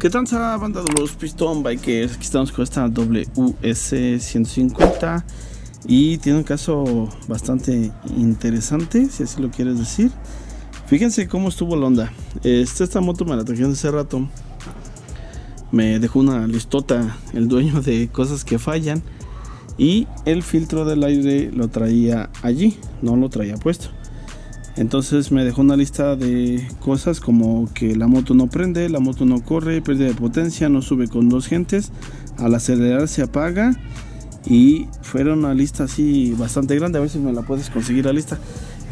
¿Qué tranza, banda de los Piston Bikers? Aquí estamos con esta WS150 y tiene un caso bastante interesante, si así lo quieres decir. Fíjense cómo estuvo la onda. Esta moto me la trajeron hace rato. Me dejó una listota el dueño de cosas que fallan, y el filtro del aire lo traía allí, no lo traía puesto. Entonces me dejó una lista de cosas como que la moto no prende, la moto no corre, pérdida de potencia, no sube con dos gentes, al acelerar se apaga, y fuera una lista así bastante grande. A ver si me la puedes conseguir la lista.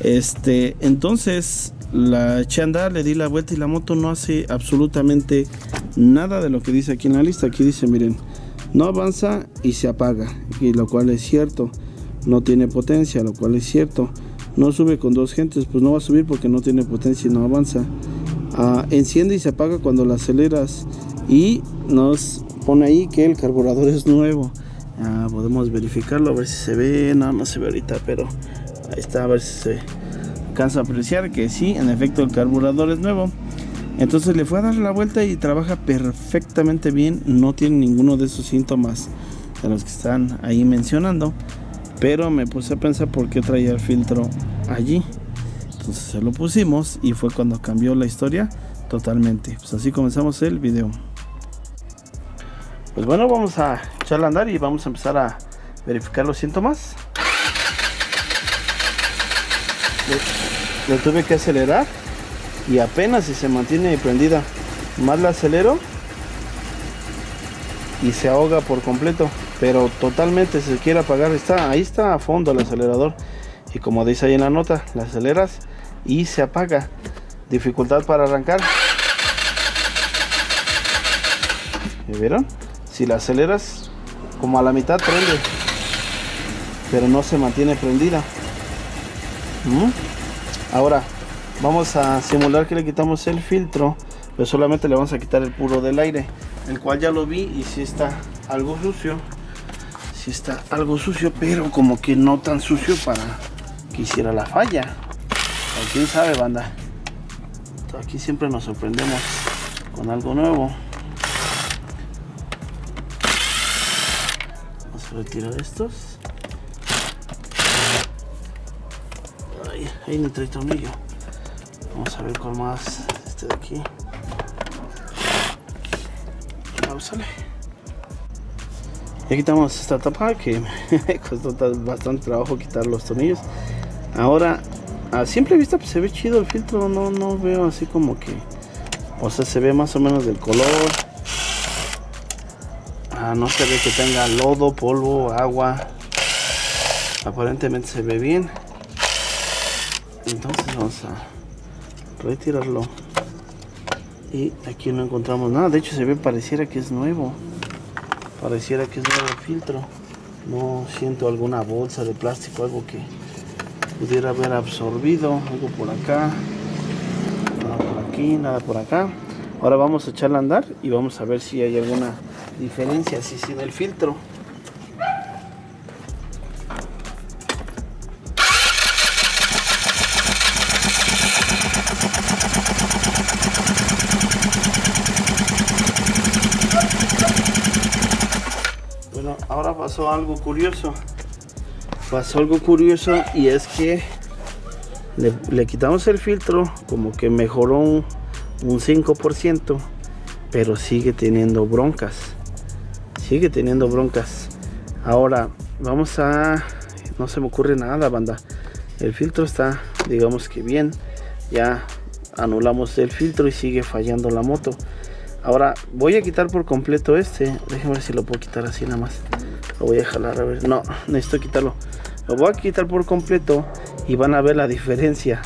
Entonces la eché a andar, le di la vuelta y la moto no hace absolutamente nada de lo que dice aquí en la lista. Aquí dice, miren, no avanza y se apaga, y lo cual es cierto. No tiene potencia, lo cual es cierto. No sube con dos gentes, pues no va a subir porque no tiene potencia y no avanza. Enciende y se apaga cuando la aceleras, y nos pone ahí que el carburador es nuevo. Podemos verificarlo, a ver si se ve. Nada más se ve ahorita, pero ahí está, a ver si se alcanza a apreciar que sí, en efecto el carburador es nuevo. Entonces le fue a dar la vuelta y trabaja perfectamente bien, no tiene ninguno de esos síntomas de los que están ahí mencionando. Pero me puse a pensar por qué traía el filtro allí. Entonces se lo pusimos y fue cuando cambió la historia totalmente. Pues así comenzamos el video. Pues bueno, vamos a echarla a andar y vamos a empezar a verificar los síntomas. Lo tuve que acelerar y apenas si se mantiene prendida. Más la acelero y se ahoga por completo, pero totalmente se quiere apagar. Ahí está a fondo el acelerador, y como dice ahí en la nota, la aceleras y se apaga. Dificultad para arrancar, ¿me vieron? Si la aceleras como a la mitad prende, pero no se mantiene prendida. Ahora vamos a simular que le quitamos el filtro, pero solamente le vamos a quitar el puro del aire, el cual ya lo vi y sí está algo sucio. Sí está algo sucio, pero como que no tan sucio para que hiciera la falla. O quién sabe, banda. Aquí siempre nos sorprendemos con algo nuevo. Vamos a retirar estos. Ahí no trae tornillo. Vamos a ver con más este de aquí. Sale. Ya quitamos esta tapa que me costó bastante trabajo quitar los tornillos. Ahora a simple vista pues se ve chido el filtro, no veo así como que, o sea, se ve más o menos del color. No se ve que tenga lodo, polvo, agua. Aparentemente se ve bien. Entonces vamos a retirarlo. Y aquí no encontramos nada. De hecho se ve, pareciera que es nuevo. Pareciera que es nuevo el filtro. No siento alguna bolsa de plástico, algo que pudiera haber absorbido. Algo por acá. Nada por aquí, nada por acá. Ahora vamos a echarla a andar y vamos a ver si hay alguna diferencia. Si sí, del filtro. Ahora pasó algo curioso. Y es que le quitamos el filtro, como que mejoró un 5%, pero sigue teniendo broncas. Ahora vamos a... No se me ocurre nada, banda. El filtro está, digamos que bien. Ya anulamos el filtro y sigue fallando la moto. Ahora voy a quitar por completo este. Déjenme ver si lo puedo quitar así nada más. Lo voy a jalar, a ver. No, necesito quitarlo. Lo voy a quitar por completo y van a ver la diferencia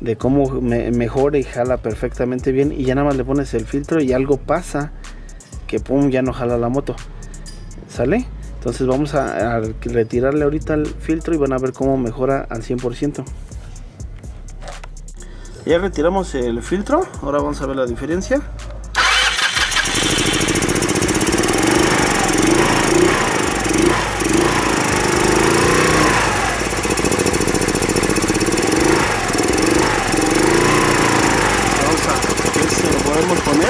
de cómo mejora y jala perfectamente bien. Y ya nada más le pones el filtro y algo pasa que pum, ya no jala la moto. ¿Sale? Entonces vamos a retirarle ahorita el filtro y van a ver cómo mejora al 100%. Ya retiramos el filtro. Ahora vamos a ver la diferencia. Poner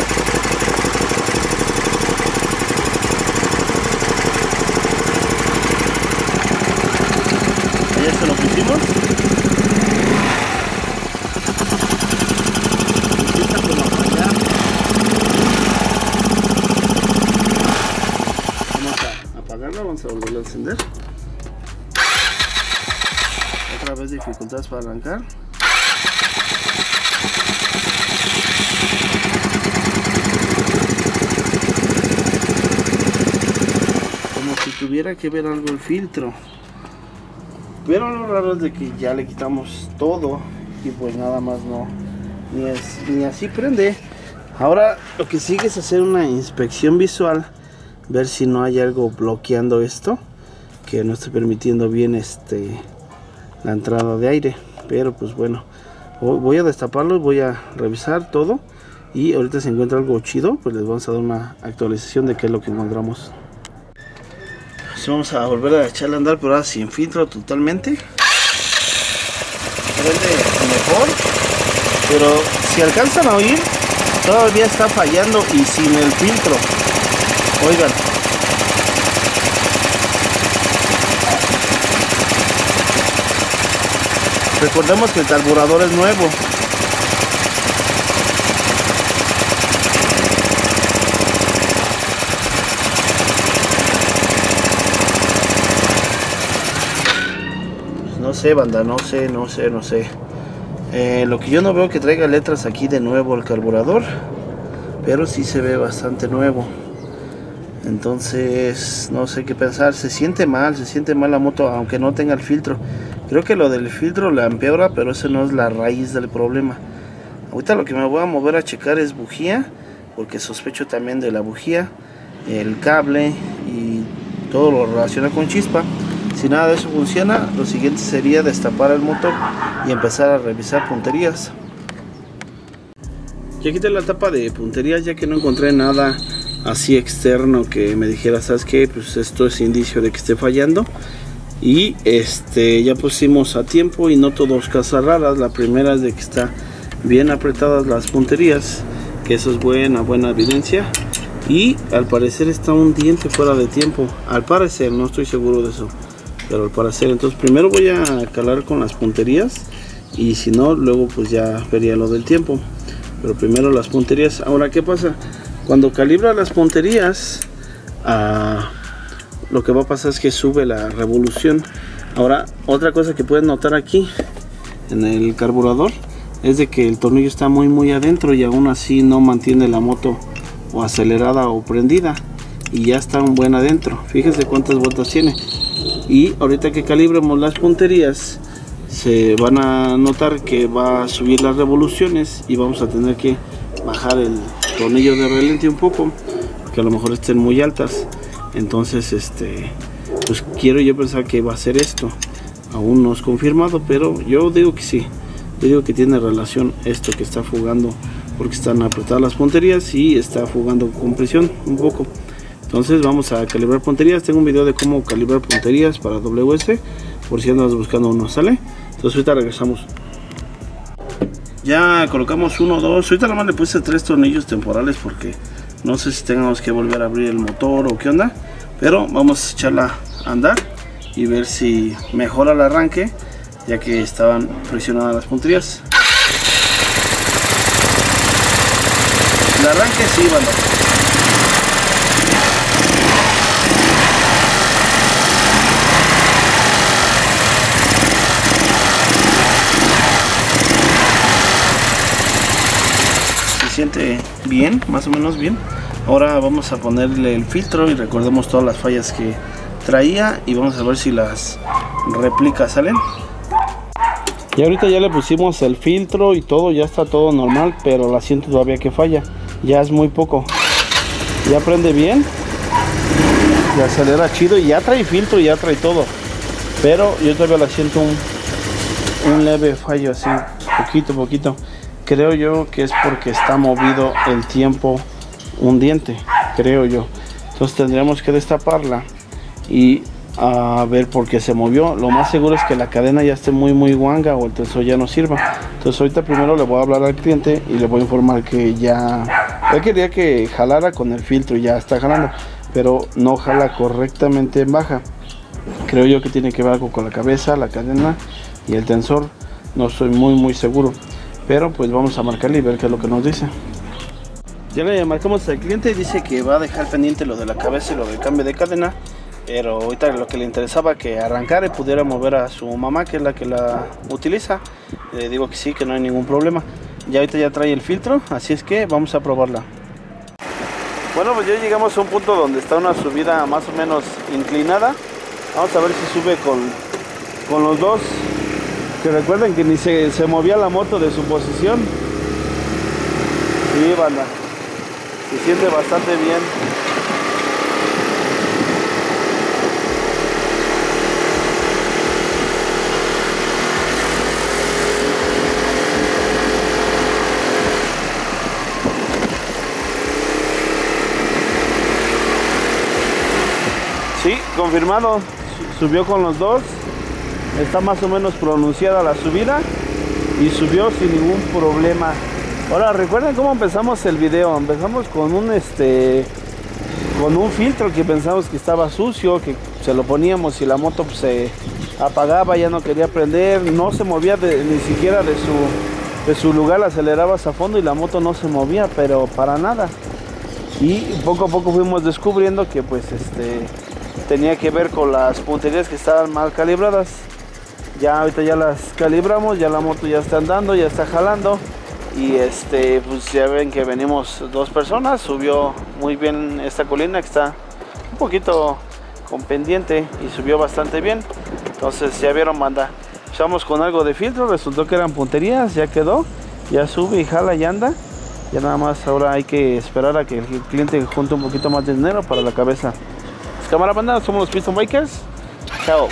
vamos a volverlo a encender. Otra vez dificultades para arrancar. Como si tuviera que ver algo el filtro. Pero lo raro es de que ya le quitamos todo y pues nada más no, ni así prende. Ahora lo que sigue es hacer una inspección visual, ver si no hay algo bloqueando esto, que no esté permitiendo bien la entrada de aire. Pero pues bueno, voy a destaparlo y voy a revisar todo, y ahorita si encuentra algo chido pues les vamos a dar una actualización de qué es lo que encontramos. Vamos a volver a echarle a andar, pero ahora sin filtro totalmente. Prende mejor, pero si alcanzan a oír, todavía está fallando y sin el filtro. Oigan, recordemos que el carburador es nuevo. No sé, banda, no sé. Lo que yo no veo que traiga letras aquí de nuevo el carburador, pero sí se ve bastante nuevo. Entonces no sé qué pensar. Se siente mal la moto aunque no tenga el filtro. Creo que lo del filtro la empeora, pero eso no es la raíz del problema. Ahorita lo que me voy a mover a checar es bujía, porque sospecho también de la bujía, el cable y todo lo relacionado con chispa. Si nada de eso funciona, lo siguiente sería destapar el motor y empezar a revisar punterías. Ya quité la tapa de punterías, ya que no encontré nada así externo que me dijera, ¿sabes qué? Pues esto es indicio de que esté fallando. Y ya pusimos a tiempo y no todos casas raras. La primera es de que está bien apretadas las punterías, que eso es buena evidencia. Y al parecer está un diente fuera de tiempo. Al parecer, no estoy seguro de eso, pero al parecer. Entonces primero voy a calar con las punterías y si no, luego pues ya vería lo del tiempo, pero primero las punterías. Ahora, ¿qué pasa? Cuando calibra las punterías, lo que va a pasar es que sube la revolución. Ahora, otra cosa que pueden notar aquí en el carburador es de que el tornillo está muy adentro y aún así no mantiene la moto o acelerada o prendida, y ya está un buen adentro. Fíjense cuántas vueltas tiene. Y ahorita que calibremos las punterías se van a notar que va a subir las revoluciones y vamos a tener que bajar el tornillo de relente un poco, porque a lo mejor estén muy altas. Entonces pues quiero yo pensar que va a ser esto. Aún no es confirmado, pero yo digo que sí. Yo digo que tiene relación esto, que está fugando porque están apretadas las punterías y está fugando con presión un poco. Entonces vamos a calibrar punterías. Tengo un video de cómo calibrar punterías para WS, por si andas buscando uno, ¿sale? Entonces ahorita regresamos. Ya colocamos uno, dos. Ahorita nomás le puse 3 tornillos temporales porque no sé si tengamos que volver a abrir el motor o qué onda. Pero vamos a echarla a andar y ver si mejora el arranque, ya que estaban presionadas las punterías. El arranque sí, banda. Siente bien, más o menos bien. Ahora vamos a ponerle el filtro y recordemos todas las fallas que traía y vamos a ver si las replica, ¿salen? Y ahorita ya le pusimos el filtro y todo, ya está todo normal, pero la siento todavía que falla. Ya es muy poco. Ya prende bien, ya acelera chido y ya trae filtro y ya trae todo, pero yo todavía la siento un leve fallo, así poquito. Creo yo que es porque está movido el tiempo un diente, creo yo. Entonces tendríamos que destaparla y a ver por qué se movió. Lo más seguro es que la cadena ya esté muy guanga o el tensor ya no sirva. Entonces ahorita primero le voy a hablar al cliente y le voy a informar que ya... Él quería que jalara con el filtro y ya está jalando, pero no jala correctamente en baja. Creo yo que tiene que ver algo con la cabeza, la cadena y el tensor. No estoy muy seguro. Pero pues vamos a marcarle y ver qué es lo que nos dice. Ya le marcamos al cliente y dice que va a dejar pendiente lo de la cabeza y lo del cambio de cadena. Pero ahorita lo que le interesaba que arrancara y pudiera mover a su mamá, que es la que la utiliza. Le digo que sí, que no hay ningún problema. Ya ahorita ya trae el filtro, así es que vamos a probarla. Bueno, pues ya llegamos a un punto donde está una subida más o menos inclinada. Vamos a ver si sube con los dos. Que recuerden que ni se movía la moto de su posición. Sí, banda. Se siente bastante bien. Sí, confirmado, subió con los dos, está más o menos pronunciada la subida y subió sin ningún problema. Ahora recuerden cómo empezamos el video, empezamos con un filtro que pensamos que estaba sucio, que se lo poníamos y la moto pues, se apagaba, ya no quería prender, no se movía ni siquiera de su lugar, acelerabas a fondo y la moto no se movía, pero para nada. Y poco a poco fuimos descubriendo que pues tenía que ver con las punterías que estaban mal calibradas. Ya ahorita ya las calibramos, ya la moto ya está andando, ya está jalando. Y pues ya ven que venimos dos personas, subió muy bien esta colina que está un poquito con pendiente y subió bastante bien. Entonces ya vieron, banda, empezamos con algo de filtro, resultó que eran punterías, ya quedó, ya sube y jala y anda. Ya nada más ahora hay que esperar a que el cliente junte un poquito más de dinero para la cabeza. Cámara, banda, somos los Piston Bikers. Chao.